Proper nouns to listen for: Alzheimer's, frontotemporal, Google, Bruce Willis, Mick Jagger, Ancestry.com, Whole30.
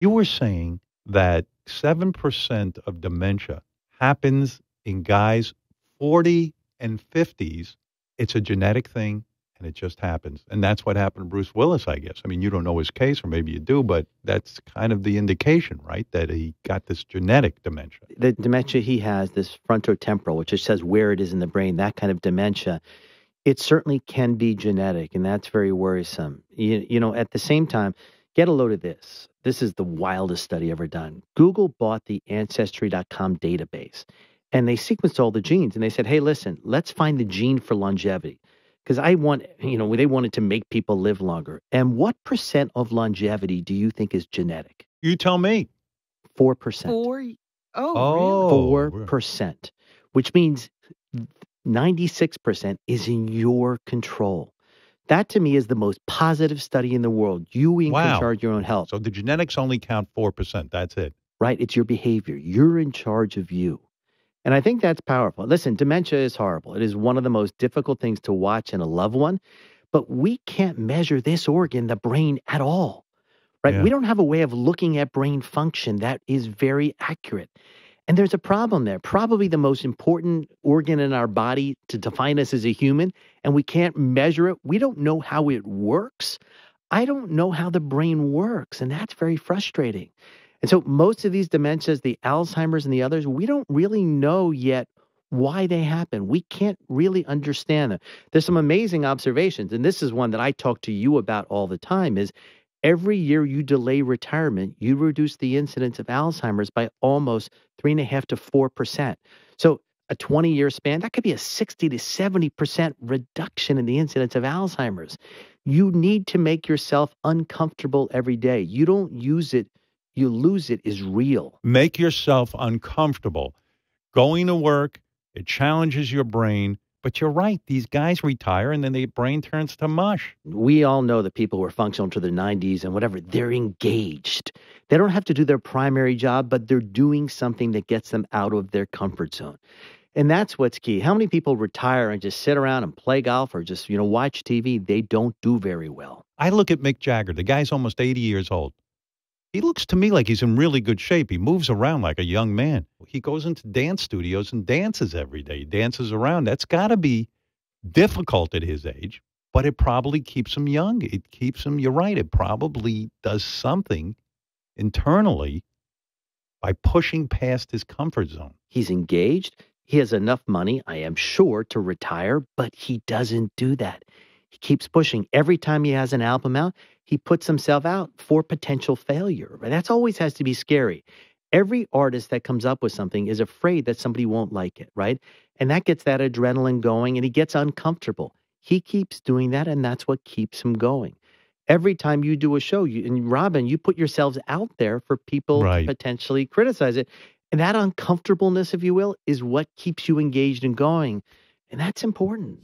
You were saying that 7% of dementia happens in guys 40 and 50s. It's a genetic thing, and it just happens. And that's what happened to Bruce Willis, I guess. I mean, you don't know his case, or maybe you do, but that's kind of the indication, right, that he got this genetic dementia. The dementia he has, this frontotemporal, which just says where it is in the brain, that kind of dementia, it certainly can be genetic, and that's very worrisome. You know, at the same time, get a load of this. This is the wildest study ever done. Google bought the Ancestry.com database, and they sequenced all the genes, and they said, hey, listen, let's find the gene for longevity, because they wanted to make people live longer. And what percent of longevity do you think is genetic? You tell me. 4%. Really? 4%, which means 96% is in your control. That, to me, is the most positive study in the world. You can charge your own health. So the genetics only count 4%. That's it. Right. It's your behavior. You're in charge of you. And I think that's powerful. Listen, dementia is horrible. It is one of the most difficult things to watch in a loved one. But we can't measure this organ, the brain, at all. Right? Yeah. We don't have a way of looking at brain function that is very accurate. And there's a problem there. Probably the most important organ in our body to define us as a human, and we can't measure it. We don't know how it works. I don't know how the brain works, and that's very frustrating. And so most of these dementias, the Alzheimer's and the others, we don't really know yet why they happen. We can't really understand them. There's some amazing observations, and this is one that I talk to you about all the time, is every year you delay retirement, you reduce the incidence of Alzheimer's by almost 3.5 to 4%. So a 20-year span, that could be a 60 to 70% reduction in the incidence of Alzheimer's. You need to make yourself uncomfortable every day. You don't use it, you lose it is real. Make yourself uncomfortable. Going to work, it challenges your brain. But you're right. These guys retire, and then their brain turns to mush. We all know that people who are functional to their 90s and whatever, they're engaged. They don't have to do their primary job, but they're doing something that gets them out of their comfort zone. And that's what's key. How many people retire and just sit around and play golf or just, watch TV? They don't do very well. I look at Mick Jagger. The guy's almost 80 years old. He looks to me like he's in really good shape. He moves around like a young man. He goes into dance studios and dances every day. He dances around. That's got to be difficult at his age, but it probably keeps him young. It keeps him, you're right, it probably does something internally by pushing past his comfort zone. He's engaged. He has enough money, I am sure, to retire, but he doesn't do that. He keeps pushing. Every time he has an album out, he puts himself out for potential failure. That always has to be scary. Every artist that comes up with something is afraid that somebody won't like it, right? And that gets that adrenaline going, and he gets uncomfortable. He keeps doing that, and that's what keeps him going. Every time you do a show, you put yourselves out there for people to potentially criticize it. And that uncomfortableness, if you will, is what keeps you engaged and going. And that's important.